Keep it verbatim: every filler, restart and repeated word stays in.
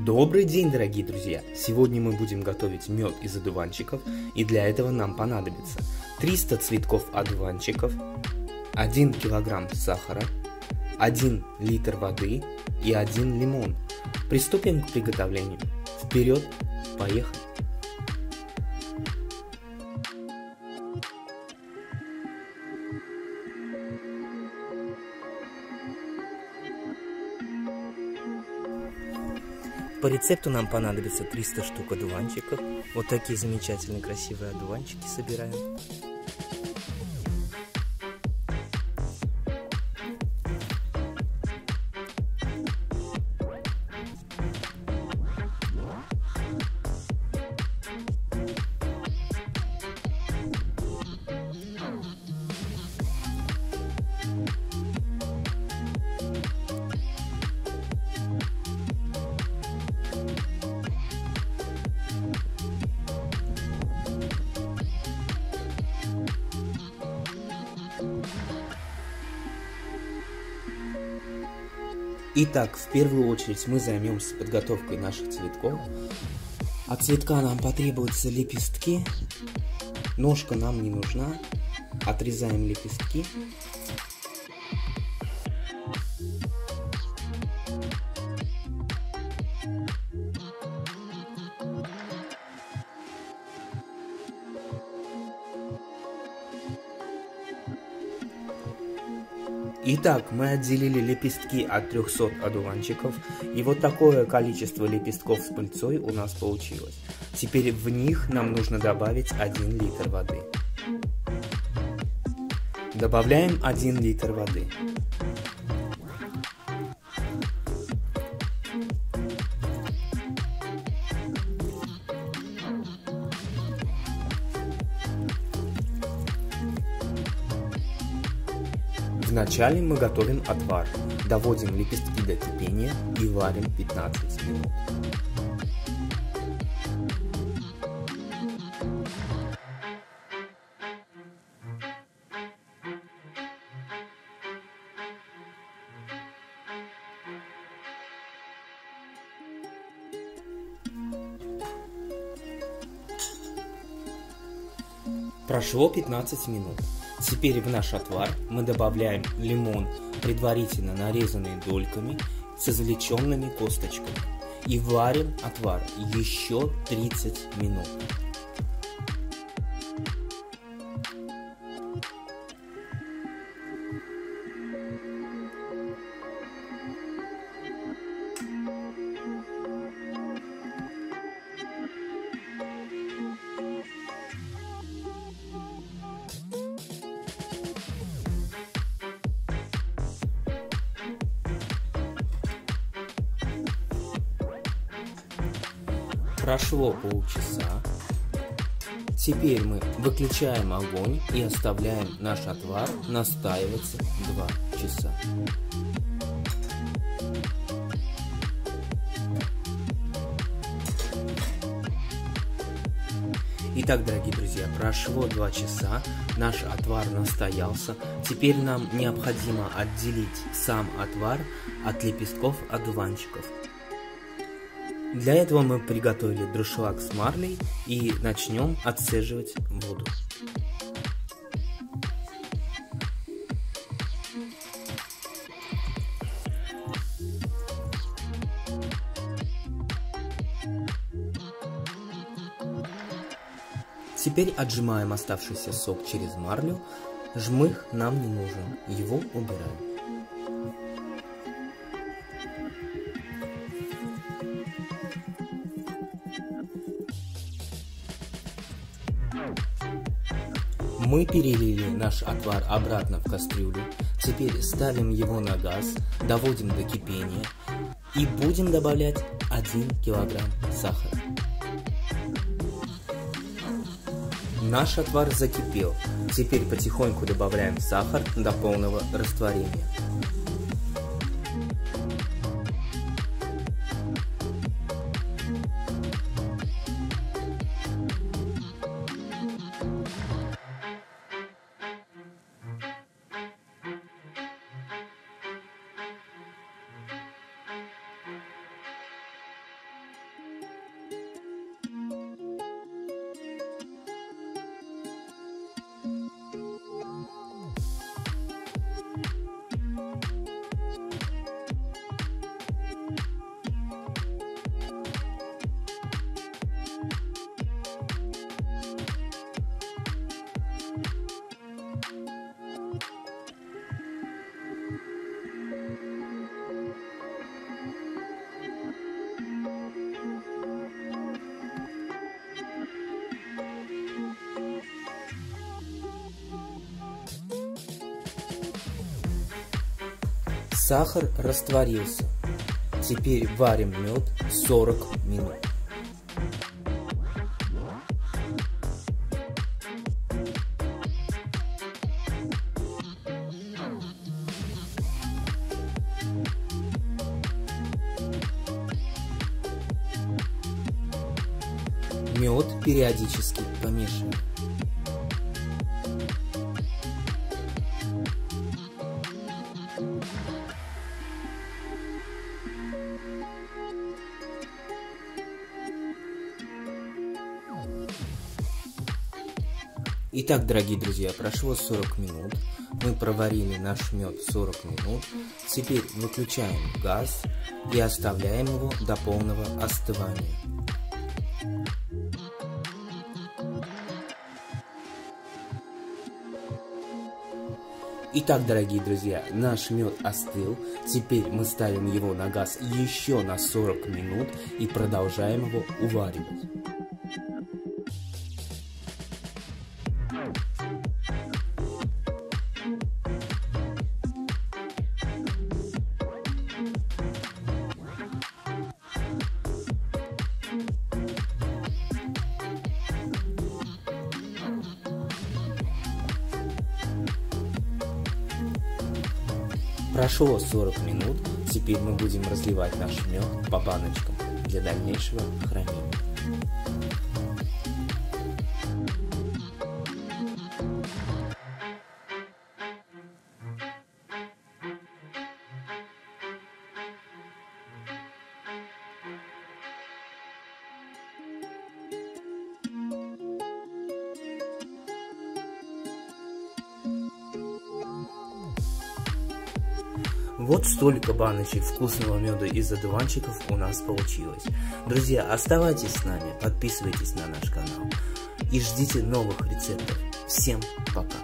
Добрый день, дорогие друзья! Сегодня мы будем готовить мед из одуванчиков, и для этого нам понадобится триста цветков одуванчиков, один килограмм сахара, один литр воды и один лимон. Приступим к приготовлению. Вперед, поехали! По рецепту нам понадобится триста штук одуванчиков. Вот такие замечательные красивые одуванчики собираем. Итак, в первую очередь мы займемся подготовкой наших цветков. От цветка нам потребуются лепестки. Ножка нам не нужна. Отрезаем лепестки. Итак, мы отделили лепестки от трехсот одуванчиков, и вот такое количество лепестков с пыльцой у нас получилось. Теперь в них нам нужно добавить один литр воды. Добавляем один литр воды. Вначале мы готовим отвар, доводим лепестки до кипения и варим пятнадцать минут. Прошло пятнадцать минут. Теперь в наш отвар мы добавляем лимон, предварительно нарезанный дольками с извлеченными косточками, и варим отвар еще тридцать минут. Прошло полчаса. Теперь мы выключаем огонь и оставляем наш отвар настаиваться два часа. Итак, дорогие друзья, прошло два часа, наш отвар настоялся. Теперь нам необходимо отделить сам отвар от лепестков одуванчиков. Для этого мы приготовили дуршлаг с марлей и начнем отцеживать воду. Теперь отжимаем оставшийся сок через марлю. Жмых нам не нужен, его убираем. Мы перелили наш отвар обратно в кастрюлю, теперь ставим его на газ, доводим до кипения и будем добавлять один килограмм сахара. Наш отвар закипел, теперь потихоньку добавляем сахар до полного растворения. Сахар растворился. Теперь варим мед сорок минут. Мед периодически помешиваем. Итак, дорогие друзья, прошло сорок минут, мы проварили наш мед сорок минут, теперь выключаем газ и оставляем его до полного остывания. Итак, дорогие друзья, наш мед остыл, теперь мы ставим его на газ еще на сорок минут и продолжаем его уваривать. Прошло сорок минут, теперь мы будем разливать наш мед по баночкам для дальнейшего хранения. Вот столько баночек вкусного меда из одуванчиков у нас получилось. Друзья, оставайтесь с нами, подписывайтесь на наш канал и ждите новых рецептов. Всем пока!